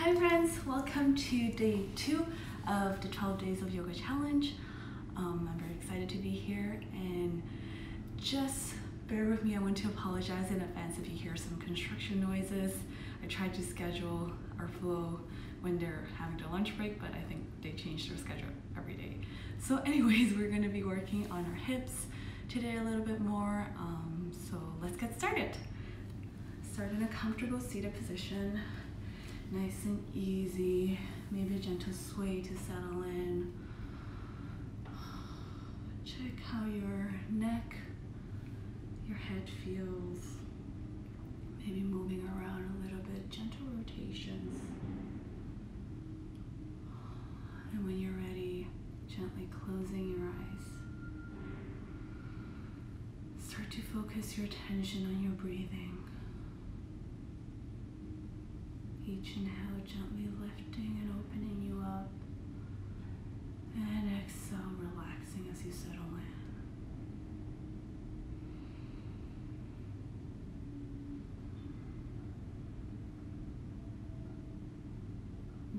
Hi friends, welcome to day 2 of the 12 days of yoga challenge. I'm very excited to be here, and just bear with me, I want to apologize in advance if you hear some construction noises. I tried to schedule our flow when they're having their lunch break, but I think they change their schedule every day. So anyways, we're going to be working on our hips today a little bit more, so let's get started. Start in a comfortable seated position. Nice and easy, maybe a gentle sway to settle in. Check how your neck, your head feels. Maybe moving around a little bit, gentle rotations. And when you're ready, gently closing your eyes. Start to focus your attention on your breathing. Each inhale, gently lifting and opening you up, and exhale, relaxing as you settle in.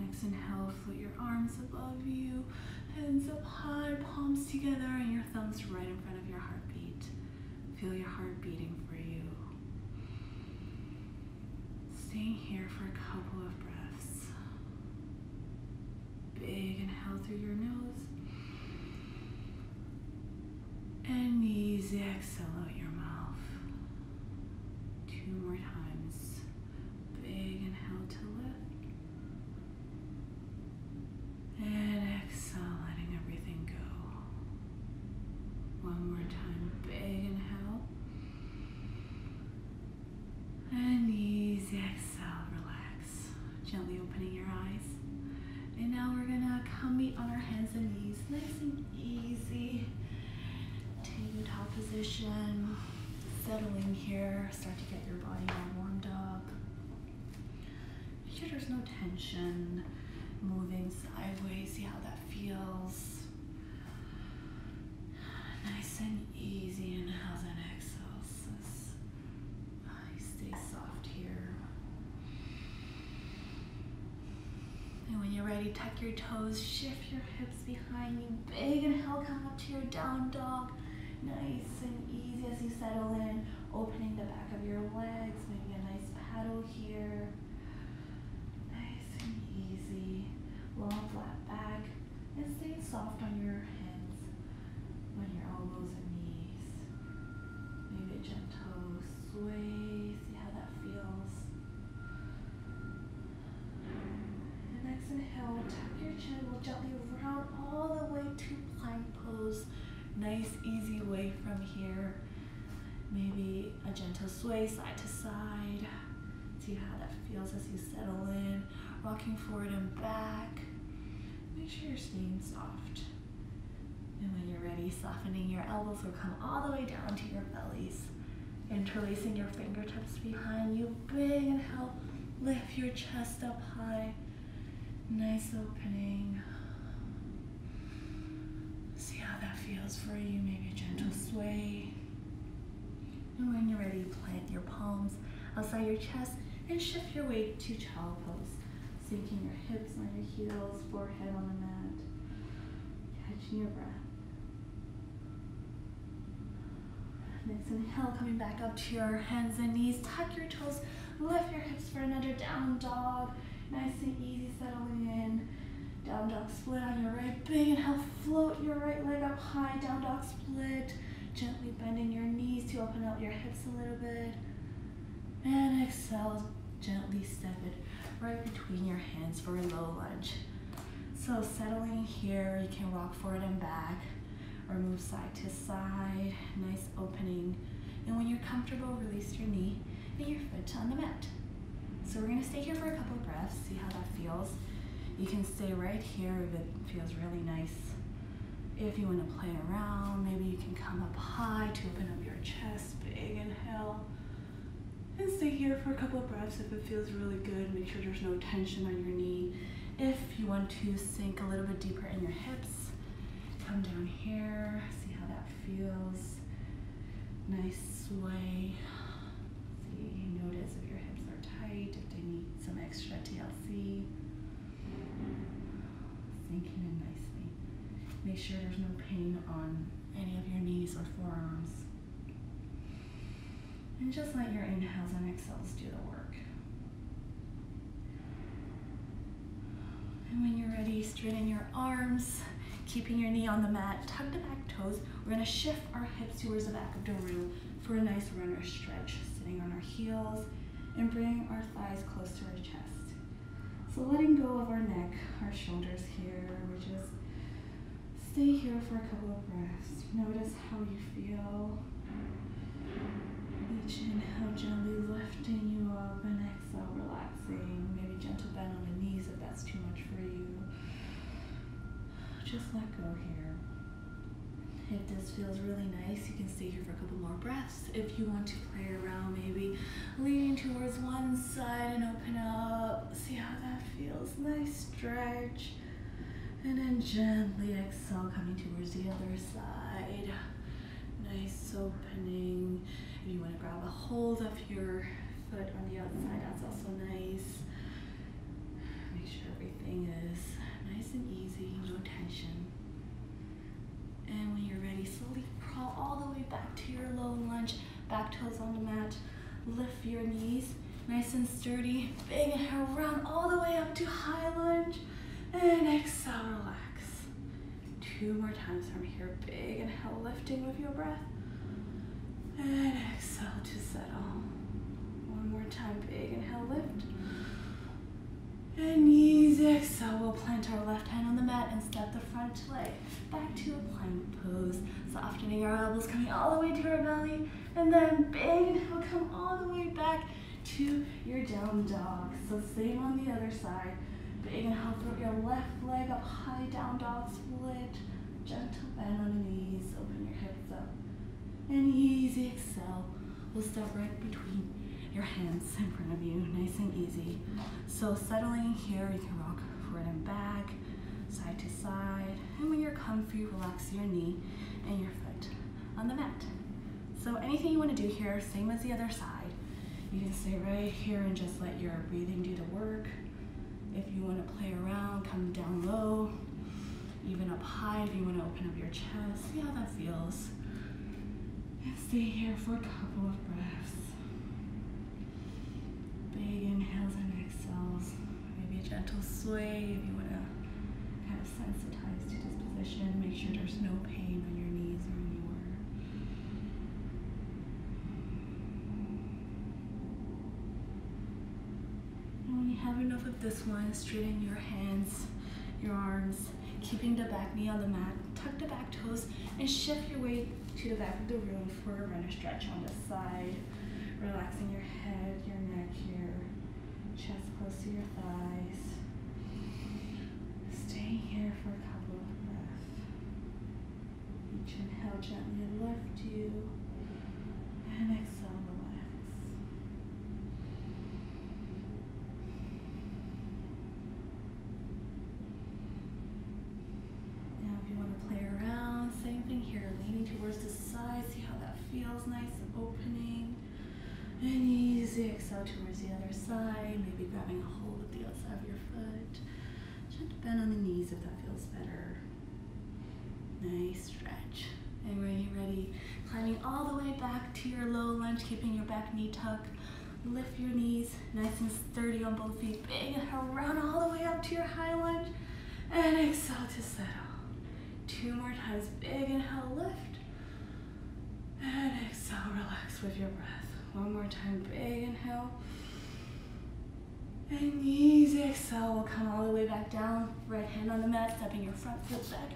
Next inhale, float your arms above you, hands up high, palms together, and your thumbs right in front of your heartbeat. Feel your heart beating for you. Staying here for a couple of breaths. Big inhale through your nose. And easy exhale out your mouth. Two more times. Big inhale to lift. And exhale, letting everything go. One more time. Big inhale. And easy exhale, relax. Gently opening your eyes. And now we're gonna come meet on our hands and knees. Nice and easy. Tabletop position. Settling here. Start to get your body all warmed up. Make sure there's no tension. Moving sideways, see how that feels. Nice and easy. Inhales and exhales. Stay soft here. And when you're ready, tuck your toes, shift your hips behind you. Big inhale, come up to your down dog. Nice and easy as you settle in, opening the back of your legs, maybe a nice paddle here. Nice and easy. Long flat back, and stay soft on your hands, on your elbows and knees. Maybe a gentle sway. Inhale, tuck your chin, we'll gently round all the way to plank pose. Nice, easy way from here. Maybe a gentle sway side to side. See how that feels as you settle in. Rocking forward and back. Make sure you're staying soft. And when you're ready, softening your elbows will come all the way down to your bellies. Interlacing your fingertips behind you. Big inhale, lift your chest up high. Nice opening. See how that feels for you. Maybe a gentle sway. And when you're ready, plant your palms outside your chest and shift your weight to child pose. Sinking your hips on your heels, forehead on the mat. Catching your breath. Next inhale, coming back up to your hands and knees. Tuck your toes, lift your hips for another down dog. Nice and easy, settling in. Down dog split on your right. Big inhale, float your right leg up high. Down dog split. Gently bending your knees to open up your hips a little bit. And exhale, gently step it right between your hands for a low lunge. So settling here, you can rock forward and back or move side to side. Nice opening. And when you're comfortable, release your knee and your foot on the mat. So we're going to stay here for a couple of breaths, see how that feels. You can stay right here if it feels really nice. If you want to play around, maybe you can come up high to open up your chest. Big inhale. And stay here for a couple of breaths if it feels really good. Make sure there's no tension on your knee. If you want to sink a little bit deeper in your hips, come down here, see how that feels. Nice sway. See, notice if your hips are tight, if they need some extra TLC. make sure there's no pain on any of your knees or forearms. And just let your inhales and exhales do the work. And when you're ready, straighten your arms, keeping your knee on the mat, tuck the back toes. We're gonna shift our hips towards the back of the room for a nice runner stretch, sitting on our heels and bringing our thighs close to our chest. So letting go of our neck, our shoulders here. We just stay here for a couple of breaths. Notice how you feel. Each inhale gently lifting you up and exhale relaxing. Maybe gentle bend on the knees if that's too much for you. Just let go here. If this feels really nice, you can stay here for a couple more breaths. If you want to play around, maybe leaning towards one side and open up. See how that feels. Nice stretch. And then gently exhale, coming towards the other side. Nice opening. If you want to grab a hold of your foot on the outside, that's also nice. Make sure everything is nice and easy, no tension. And when you're ready, slowly crawl all the way back to your low lunge, back toes on the mat, lift your knees, nice and sturdy, big inhale, round all the way up to high lunge, and exhale, relax. Two more times from here, big inhale, lifting with your breath, and exhale to settle. One more time, big inhale, lift, and easy exhale. We'll plant our left hand on the mat and step the front leg back to a plank pose. Softening our elbows, coming all the way to our belly. And then big inhale, come all the way back to your down dog. So same on the other side. Big inhale, throw your left leg up high, down dog split. Gentle bend on the knees, open your hips up. And easy exhale. We'll step right between your hands in front of you, nice and easy. So settling here, you can rock forward and back, side to side, and when you're comfy, relax your knee and your foot on the mat. So anything you want to do here, same as the other side. You can stay right here and just let your breathing do the work. If you want to play around, come down low, even up high if you want to open up your chest. See how that feels. And stay here for a couple of breaths. Big inhales and exhales. Maybe a gentle sway if you want to kind of sensitize to this position. Make sure there's no pain on your knees or anywhere. And when you have enough of this one, straighten your hands, your arms, keeping the back knee on the mat. Tuck the back toes and shift your weight to the back of the room for a runner stretch on this side. Relaxing your head, your neck here, chest close to your thighs. Stay here for a couple of breaths. Each inhale gently lift you, and exhale, relax. Now if you want to play around, same thing here, leaning towards the side, see how that feels, nice opening. And easy exhale towards the other side, maybe grabbing a hold with the outside of your foot. Gentle bend on the knees if that feels better. Nice stretch. And when you're ready, climbing all the way back to your low lunge, keeping your back knee tucked. Lift your knees, nice and sturdy on both feet. Big inhale, round all the way up to your high lunge. And exhale to settle. Two more times, big inhale, lift. And exhale, relax with your breath. One more time, big inhale, and easy exhale. We'll come all the way back down, right hand on the mat, stepping your front foot back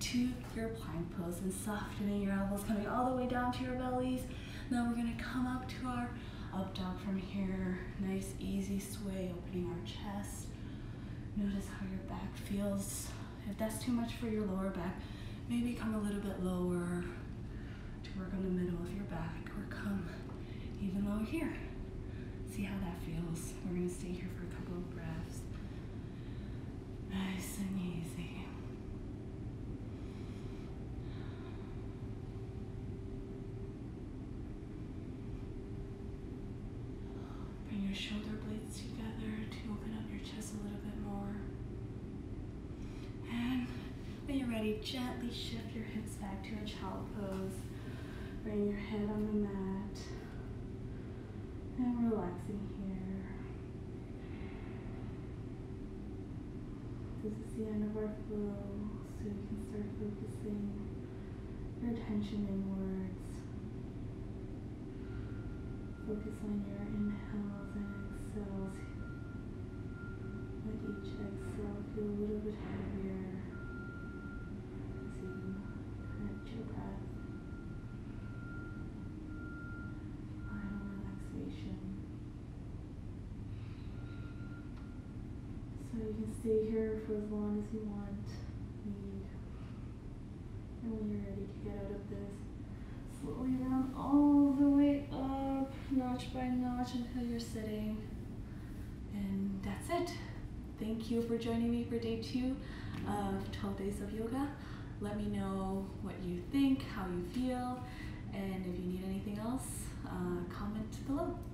to your plank pose and softening your elbows, coming all the way down to your bellies. Now we're gonna come up to our up dog from here. Nice, easy sway, opening our chest. Notice how your back feels. If that's too much for your lower back, maybe come a little bit lower to work on the middle of your back, or come even lower here. See how that feels. We're gonna stay here for a couple of breaths. Nice and easy. Bring your shoulder blades together to open up your chest a little bit more. And when you're ready, ready, gently shift your hips back to a child pose. Bring your head on the mat and relaxing here. This is the end of our flow, so you can start focusing your attention inwards. Focus on your inhales and exhales. Let each exhale feel a little bit heavier. Your breath, final relaxation. So you can stay here for as long as you want, need. And when you're ready to get out of this, slowly round all the way up, notch by notch until you're sitting. And that's it. Thank you for joining me for day 2 of 12 Days of Yoga. Let me know what you think, how you feel, and if you need anything else, comment below.